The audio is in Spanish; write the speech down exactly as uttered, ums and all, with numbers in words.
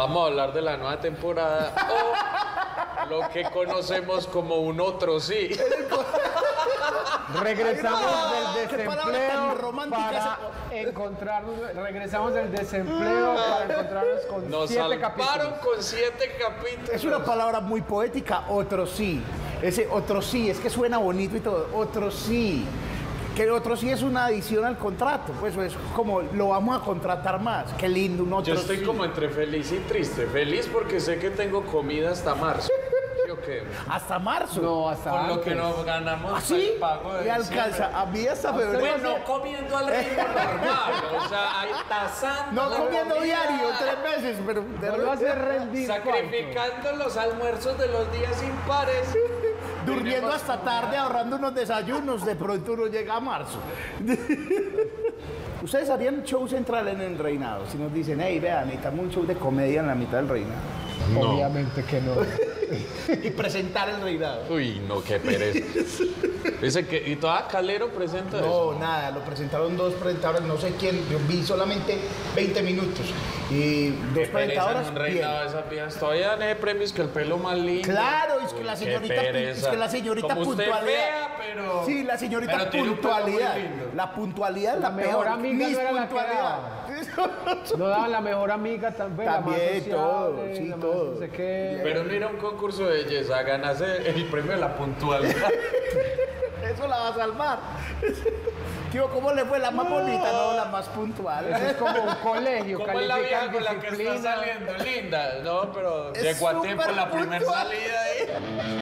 Vamos a hablar de la nueva temporada o lo que conocemos como un otro sí. Regresamos no, del desempleo para encontrarnos, regresamos del desempleo para encontrarnos con Nos siete capítulos. Nos salvaron con siete capítulos. Es una palabra muy poética, otro sí. Ese otro sí, es que suena bonito y todo, otro sí. Que el otro sí es una adición al contrato, pues es como lo vamos a contratar más. Qué lindo un otro sí. Yo estoy sí. como entre feliz y triste. Feliz porque sé que tengo comida hasta marzo. ¿Qué? ¿Hasta marzo? No, hasta marzo. Con lo que nos ganamos ¿Ah, sí? el pago de ¿Y alcanza? A mí hasta febrero. Bueno, no comiendo al ritmo normal. O sea, ahí tasando. No comiendo comida. diario, tres veces, pero no lo hace rendir. Sacrificando cuánto. los almuerzos de los días impares. Durmiendo hasta tarde, ahorrando unos desayunos. De pronto uno llega a marzo. Ustedes harían show central en el reinado. Si nos dicen, hey, vean, necesitamos un show de comedia en la mitad del reinado. No. Obviamente que no. Y presentar el reinado. Uy, no, qué pereza. Dice que, ¿y toda Calero presenta no, eso? No, nada, lo presentaron dos presentadores, no sé quién, yo vi solamente veinte minutos. Y dos presentadoras. Un reinado de esas viejas. Todavía dan ese premio, es que el pelo más lindo. Claro, es que la señorita, es que la señorita Como puntualidad. Fea, pero, sí, la señorita puntualidad. La puntualidad es la, la mejor peor. amiga Mis no era puntualidad. La que no daban la mejor amiga también. También, la social, todo, eh, sí, la todo. No sé qué. Pero no era un concurso de belleza, ganase el premio de la puntualidad. Eso la va a salvar. Tío, ¿cómo le fue la más no. bonita? No, la más puntual. Eso es como un colegio. ¿Cómo es la vieja con la que está saliendo? Linda. No, pero llegó a tiempo la primera salida ahí.